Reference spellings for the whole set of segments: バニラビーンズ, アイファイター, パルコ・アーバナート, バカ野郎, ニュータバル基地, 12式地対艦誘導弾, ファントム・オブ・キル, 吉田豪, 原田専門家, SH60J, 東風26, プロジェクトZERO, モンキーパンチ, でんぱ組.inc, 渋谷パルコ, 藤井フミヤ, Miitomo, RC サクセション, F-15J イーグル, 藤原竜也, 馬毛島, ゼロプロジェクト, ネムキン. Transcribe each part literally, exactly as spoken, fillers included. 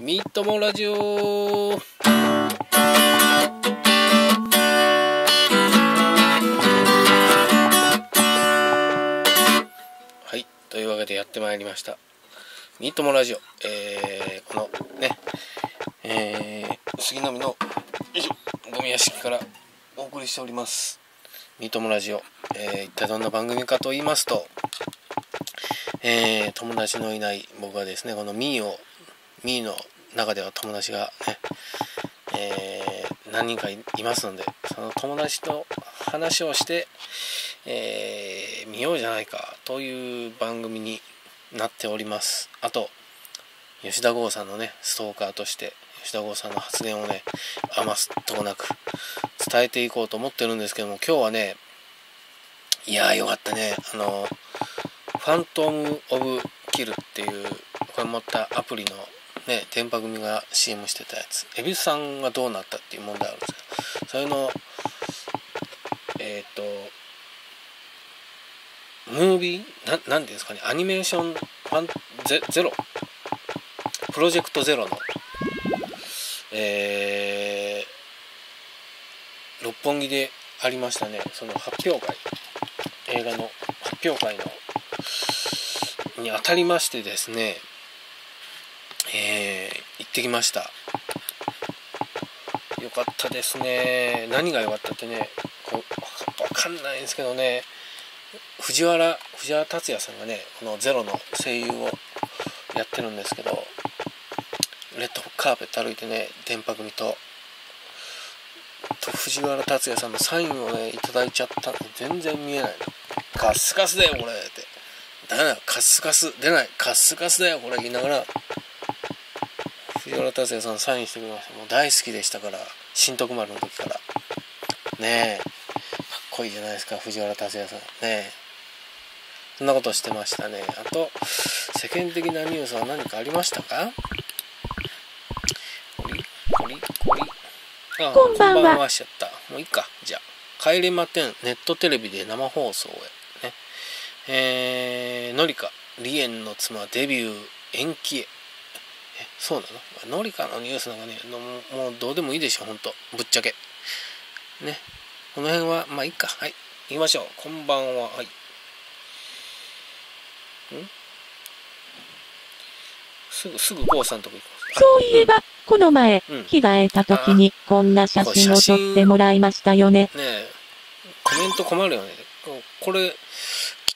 みっともラジオ。はい、というわけでやってまいりましたみっともラジオ、えー、このね、えー、杉並のゴミ屋敷からお送りしておりますみっともラジオ、えー、一体どんな番組かと言いますと、えー、友達のいない僕はですね、このミーをミーの中では友達がね、えー、何人か い, いますので、その友達と話をして、えー、見ようじゃないかという番組になっております。あと吉田豪さんのねストーカーとして吉田豪さんの発言をね余すとこなく伝えていこうと思ってるんですけども、今日はね、いやーよかったね、あのファントム・オブ・キルっていうこれもったアプリのね電波組が シーエム してたやつ、エビスさんがどうなったっていう問題あるんですけど、それのえっ、ー、とムービーな何ていうんですかね、アニメーションファン ゼ, ゼロプロジェクトゼロの、えー、六本木でありましたね。その発表会、映画の発表会のに当たりましてですね、えー、行ってきました。よかったですね。何がよかったってね、こう分かんないんですけどね、藤原藤原竜也さんがねこのゼロの声優をやってるんですけど、レッドカーペット歩いてね電波組とと藤原竜也さんのサインをねいただいちゃったんで全然見えないの。カスカスだよこれってだからカスカス出ないカスカスだよこれ言いながら藤原竜也さんサインしてくれました。もう大好きでしたから、新徳丸の時からねえ、かっこいいじゃないですか藤原竜也さんねえ。そんなことしてましたね。あと世間的なニュースは何かありましたか。こりこりこりああこんばんはしちゃった。もういいか。じゃあ帰れまてんネットテレビで生放送へねえー、のりか梨園の妻デビュー延期へ。えそうなの、のりかのニュースなんかねも う, もうどうでもいいでしょほんとぶっちゃけね。この辺はまあいいか。はい行きましょう。こんばんは。はいんすぐすぐ郷さんとこ行きます。そういえば、うん、この前、うん、着替えた時にこんな写真を撮ってもらいましたよ ね, ねえコメント困るよねこれ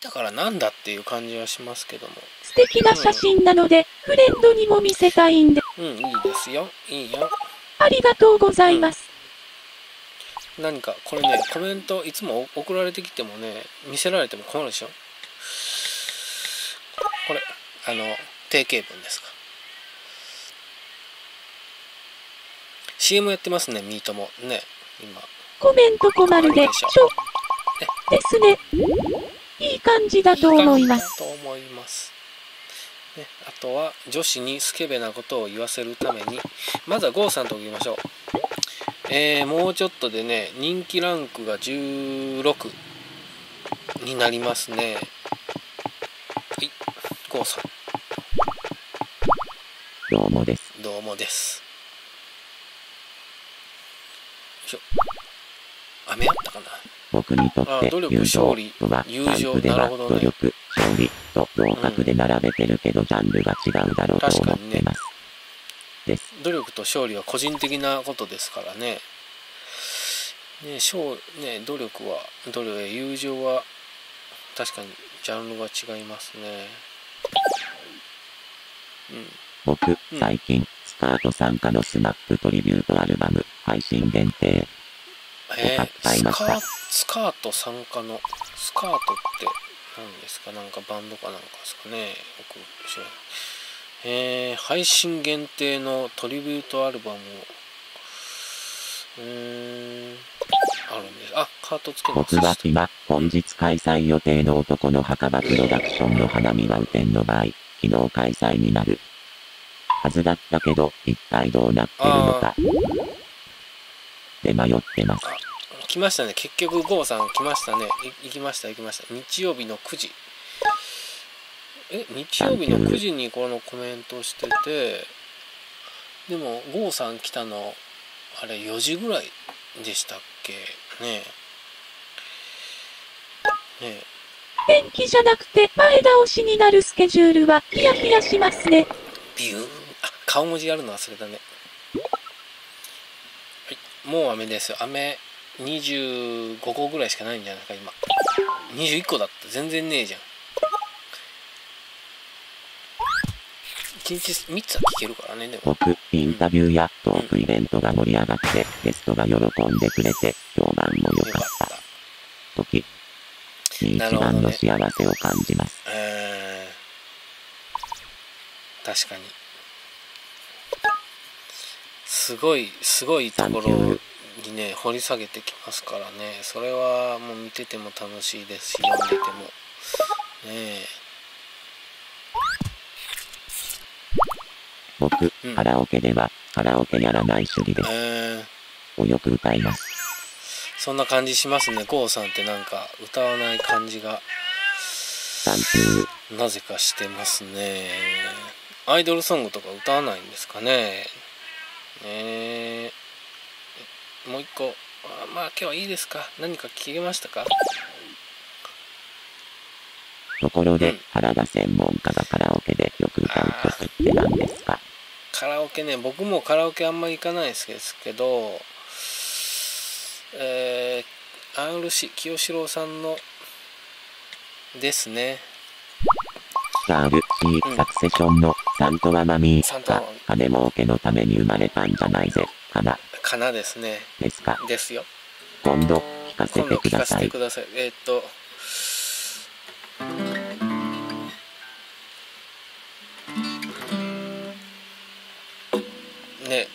だからなんだっていう感じはしますけども、素敵な写真なので、うん、フレンドにも見せたいんで。うんいいですよいいよありがとうございます、うん、何かこれねコメントいつも送られてきてもね見せられても困るでしょ。これあの定型文ですか。 シーエム やってますねミートもね今コメント困るでしょですね。いい感じだと思います。と思います。ね、あとは女子にスケベなことを言わせるために、まずはゴーさんと言いましょう。えー、もうちょっとでね、人気ランクがじゅうろくになりますね。はい、ゴーさん。どうもです。どうもです。よいしょ。雨あったかな。僕にとって友情とはタイプでは努力、勝利と合格で並べてるけど、ジャンルが違うだろうと思ってます。です。努力と勝利は個人的なことですからね。ね、勝ね努力は努力、友情は確かにジャンルが違いますね。うん、僕、うん、最近スカート参加のスナップトリビュートアルバム配信限定。えー、ス, カスカート参加のスカートって何ですか。なんかバンドかなんかですかね。僕知らない。えー、配信限定のトリビュートアルバムをうーんあるんです。あカートつけます。僕は今本日開催予定の男の墓場プロダクションの花見は雨天の場合昨日開催になるはずだったけど一体どうなってるのかで迷ってます。来ましたね。結局ゴーさん来ましたね。行きました行きました。日曜日のくじ。え日曜日のくじにこのコメントしてて、でも郷さん来たのあれよじぐらいでしたっけねえ。ねえ、延期じゃなくて前倒しになるスケジュールはヒヤヒヤしますね。ビューン。あ、顔文字やるの忘れたね。はい、もう雨ですよ。雨にじゅうごこぐらいしかないんじゃないか今。にじゅういっこだった。全然ねえじゃん。みっつは聞けるからね。でも僕、インタビューやトークイベントが盛り上がって、ゲストが喜んでくれて、評判も良かった。時に一番の幸せを感じます。えー、確かに。すごい、すごいところにね、掘り下げてきますからね。それはもう見てても楽しいですし、読んでても。ねえ。僕、うん、カラオケではカラオケやらない主義です、えー、をよく歌います。そんな感じしますね。郷さんってなんか歌わない感じがなぜかしてますね。アイドルソングとか歌わないんですかね。えー、もう一個、あ、まあ今日はいいですか。何か聞けましたか。ところで、うん、原田専門家がカラオケでよく歌う曲って何ですか。カラオケね、僕もカラオケあんまり行かないですけど、えー、アールシー 清志郎さんのですね。アールシー サクセションのサントはマミーか、金儲けのために生まれたんじゃないぜ、かな。かなですね。ですか。ですよ。今度聞かせてください。今度聞かせてください。えー、っと。ね、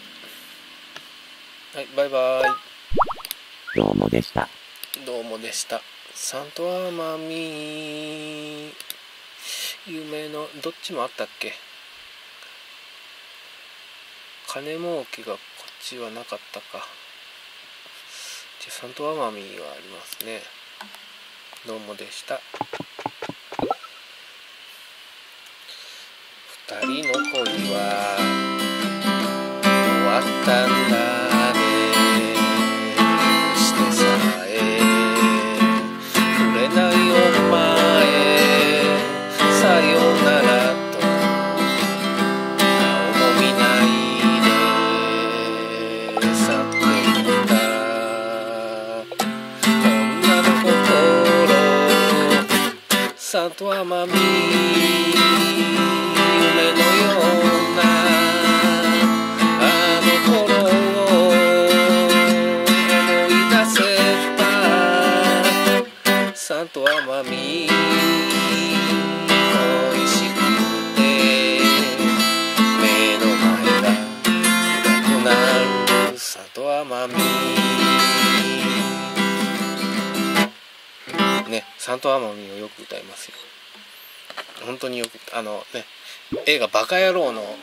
はい、バイバイ。どうもでした。どうもでした。サントはマミー。夢のどっちもあったっけ。金儲けがこっちはなかったか。じゃサントはマミーはありますね。どうもでした。二人の恋は終わったんだね。してさえ触れないお前、さよならと顔も見ないで去っていった。女の心、サントはマミー。サントはマミー、おいしくて目の前が暗くなる。サントはマミーね、サントはマミーをよく歌いますよ。本当によく、あのね、映画「バカ野郎」の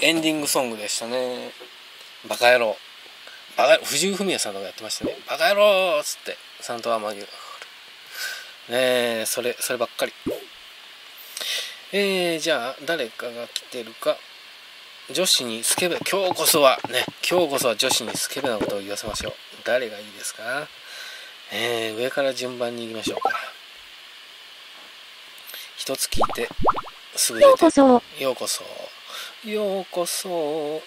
エンディングソングでしたね。バカ野郎、バカ、藤井フミヤさんとかやってましたね。バカ野郎っつってサントはマミー。ねえ、それそればっかり。えー、じゃあ誰かが来てるか。女子にスケベ、今日こそはね、今日こそは女子にスケベなことを言わせましょう。誰がいいですか。えー、上から順番に行きましょうか。一つ聞いてすぐ出て。ようこそ。ようこそ。ようこそ。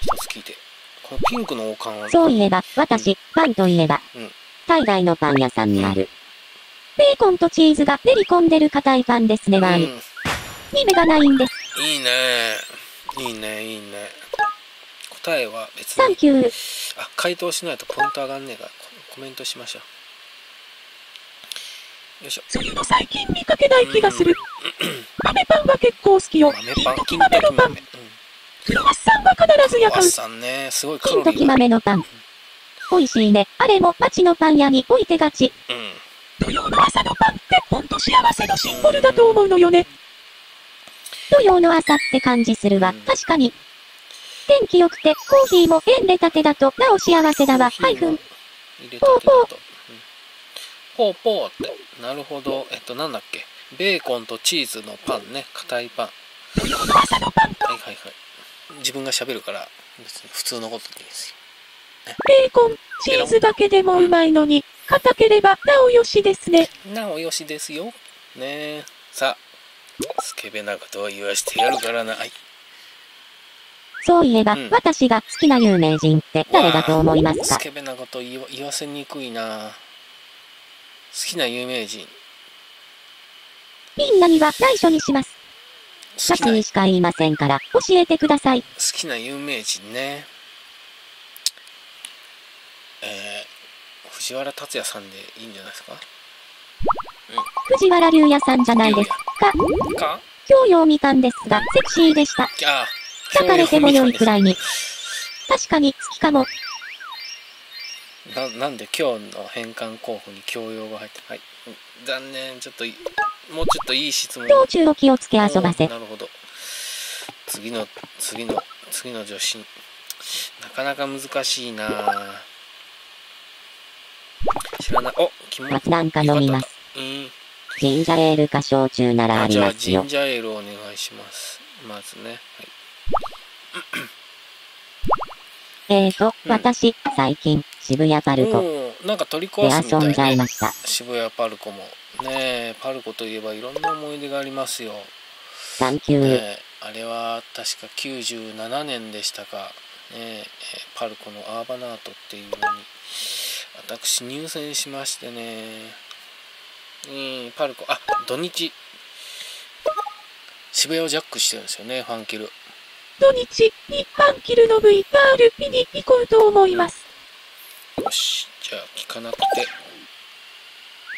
一つ聞いて。このピンクの王冠は、そういえば、私、うん、パンといえば、うん、海外のパン屋さんにある。ベーコンとチーズが練り込んでる硬いパンですね、わい、うん。に目がないんです。いいねいいねいいね。答えは別に。サンキュー。あ、回答しないとポイント上がんねえから、コメントしましょう。よいしょ。そういうの最近見かけない気がする。豆パンは結構好きよ。豆パン、金時豆。クロワッサンは必ずやかん。クロワッサンね、すごいカロリーが。金時豆のパン。美味しいね。あれも町のパン屋に置いてがち。うん。土曜の朝のパンってほんと幸せのシンボルだと思うのよね。土曜の朝って感じするわ。確かに。天気良くてコーヒーも縁でたてだとなお幸せだわ。ハイフン。ポーポー。ポーポーって。なるほど。えっと、なんだっけ。ベーコンとチーズのパンね。硬いパン。土曜の朝のパン。はいはいはい。自分が喋るから別に普通のことでいいですよ、ね、ベーコンチーズだけでもうまいのに、硬ければなおよしですね。なおよしですよね。さあスケベなことを言わしてやるからな。はい、そういえば、うん、私が好きな有名人って誰だと思いますか？スケベなこと言わ、言わせにくいな。好きな有名人、みんなには内緒にします。先にしか言いませんから教えてください。好きな有名人ね、えー、藤原竜也さんでいいんじゃないですか、うん、藤原竜也さんじゃないですか。か教養みかんですがセクシーでした。抱かれても良いくらいに。確かに好きかも。 な, なんで今日の返還候補に教養が入って、はい、残念。ちょっともうちょっといい質問。道中を気をつけ遊ばせ。なるほど。次の次の次の女子、なかなか難しいな。知らない。お、気持ちなんか飲みます。うん。ジンジャーエールか焼酎ならありますよ。じゃあジンジャーエールをお願いします。まずね。はい、えーと、うん、私最近渋谷パルコなんか取り壊すみたいで遊んじゃいました。渋谷パルコも。ねえ、パルコといえばいろんな思い出がありますよ。サンキュー、ね、あれは確かきゅうじゅうななねんでしたか、ね、えパルコのアーバナートっていうのに私入選しましてね、うん、パルコ、あ、土日渋谷をジャックしてるんですよね、ファンキル。土日にファンキルの ブイアール 見に行こうと思います、うん、よし、じゃあ聞かなくて。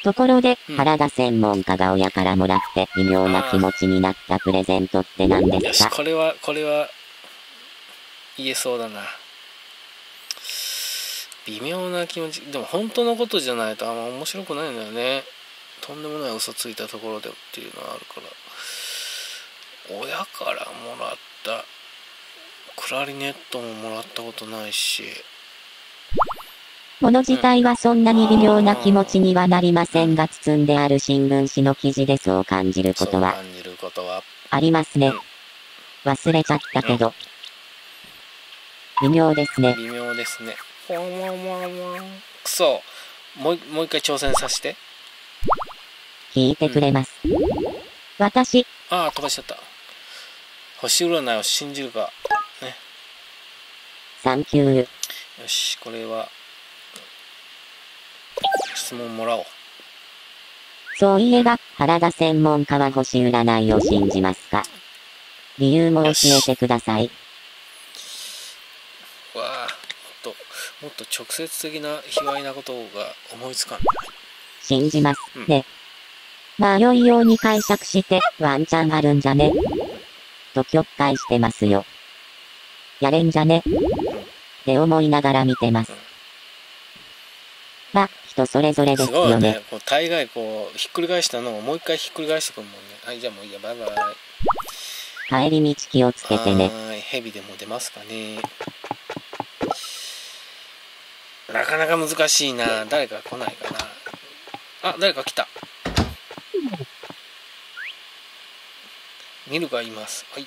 ところで、うん、原田専門家が親からもらって微妙な気持ちになったプレゼントって何ですか？これはこれは言えそうだな。微妙な気持ち、でも本当のことじゃないとあんま面白くないんだよね。とんでもない嘘ついたところでっていうのはあるから。親からもらったクラリネットももらったことないし、物自体はそんなに微妙な気持ちにはなりませんが、包んである新聞紙の記事でそう感じることはありますね。忘れちゃったけど、微妙ですね。微妙ですね。くそ、もう、もう一回挑戦させて。聞いてくれます、うん、私、ああ飛ばしちゃった。星占いを信じるかね。サンキュー。よし、これは質問もらおう。そういえば原田専門家は星占いを信じますか？理由も教えてください。わあ、もっともっと直接的な卑猥なことが思いつかん。信じますね、うん、まあ良いように解釈してワンチャンあるんじゃねと曲解してますよ。やれんじゃねって思いながら見てます、うん、まあ人それぞれですよね。こう大概こうひっくり返したのをもう一回ひっくり返してくるもんね。はい、じゃあもういいや、バイバイ。帰り道気をつけてね。はい、ヘビでも出ますかね。なかなか難しいな。誰か来ないかな。あ、誰か来た。ミルがいます。はい。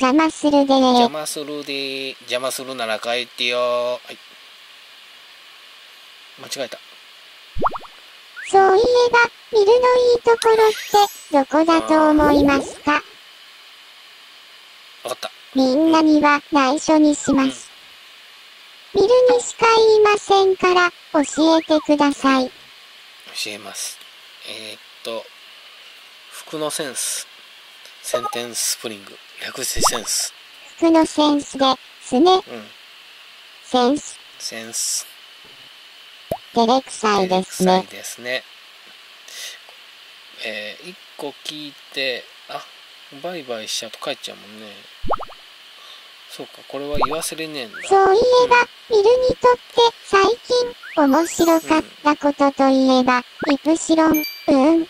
邪魔するで。邪魔するで。邪魔するなら帰ってよ。はい。間違えた。そういえば、ミルのいいところってどこだと思いますか？分かった。みんなには内緒にします。うん、ミルにしか言いませんから教えてください。教えます。えー、っと、服のセンス、センテンススプリング、略してセンス。服のセンスですね。うん、センス。センス。照れくさいですね。えー、いっこ聞いて、あ、バイバイしちゃうと帰っちゃうもんね。そうか、これは言わせれねえんだ。そういえば、ミルにとって最近面白かったことといえば、うん、イプシロン、うん。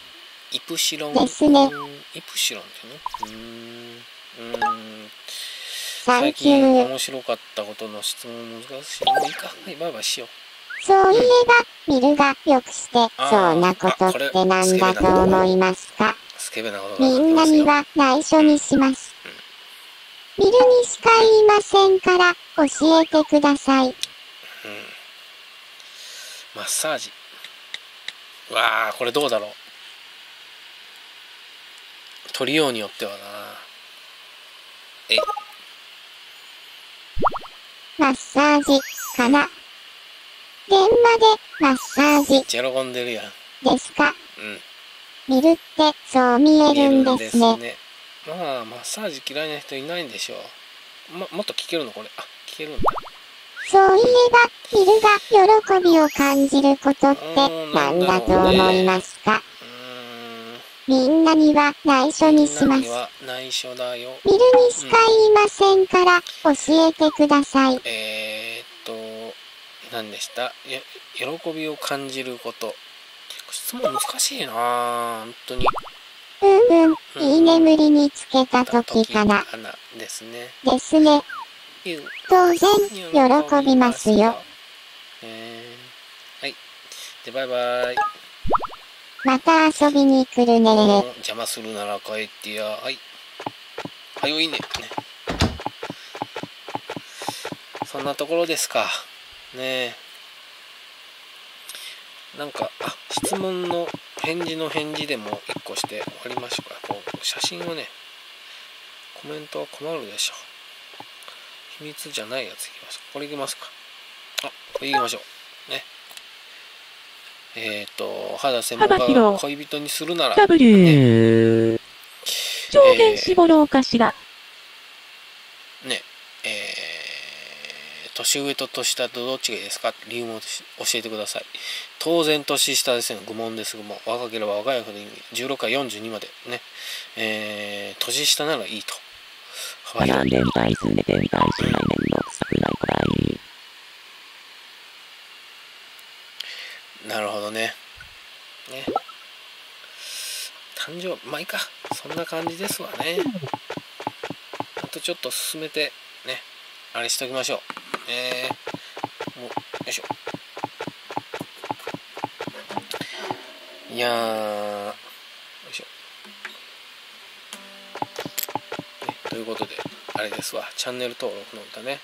イプシロンですね。イプシロンってね。うーん。うーん。最近面白かったことの質問難しい。もういいか。はい、バイバイしよう。そういえば、ミルがよくしてそうなことってなんだと思いますか？みんなには内緒にします。見るにしか言いませんから教えてください。うん、マッサージ。わあ、これどうだろう。取りようによってはな。えい。マッサージかな。電話でマッサージ。めっちゃ喜んでるやん。ですか。うん。見るってそう見えるんですね。見えるんですね。まあマッサージ嫌いな人いないんでしょう。ま、もっと聞けるのこれ。あ、聞けるんだ。そういえば、見るが喜びを感じることって何だと思いますか？みんなには内緒にします。みんなには内緒だよ。見るにしか言いませんから教えてください。うん、えーっと、何でした？喜びを感じること。質問難しいなぁ、本当に。うんうん、いい眠りにつけた時かな。ですね。ですね。当然、喜びますよ。えー、はい。で、バイバイ。また遊びに来るね。邪魔するなら帰ってや。はい。はよいね。ね。そんなところですか。ねえ。なんか、あ、質問の返事の返事でもいっこして終わりましょうか。こう、写真をね、コメントは困るでしょ。秘密じゃないやついきます。これいきますか。あ、これいきましょう。ね。えっ、ー、と、肌専門家が恋人にするなら、ね、W 上限絞ろうかしら。えー、ねえー、年上と年下とどっちがいいですか？理由も教えてください。当然年下ですよ。愚問です。愚問。若ければ若いほどいい。じゅうろくからよんじゅうにまでね、えー、年下ならいいと。悩んでみたい、住んでてみたい、しない、面倒くさくないくらい。なるほどね。ね。誕生日、まあいいか。そんな感じですわね。あとちょっと進めて、ね。あれしときましょう。ね、もう、よいしょ。いやー。よいしょ。ね、ということで、あれですわ。チャンネル登録の歌ね。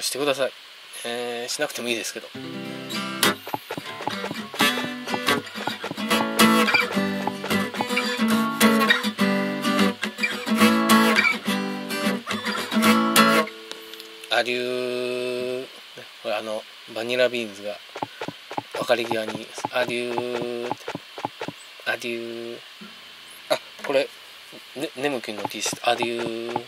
してください、えー、しなくてもいいですけど。アリュー、これあのバニラビーンズが別れ際にアリューアデュー、あ、これ、ね、ネムキンの T シャツアデュー。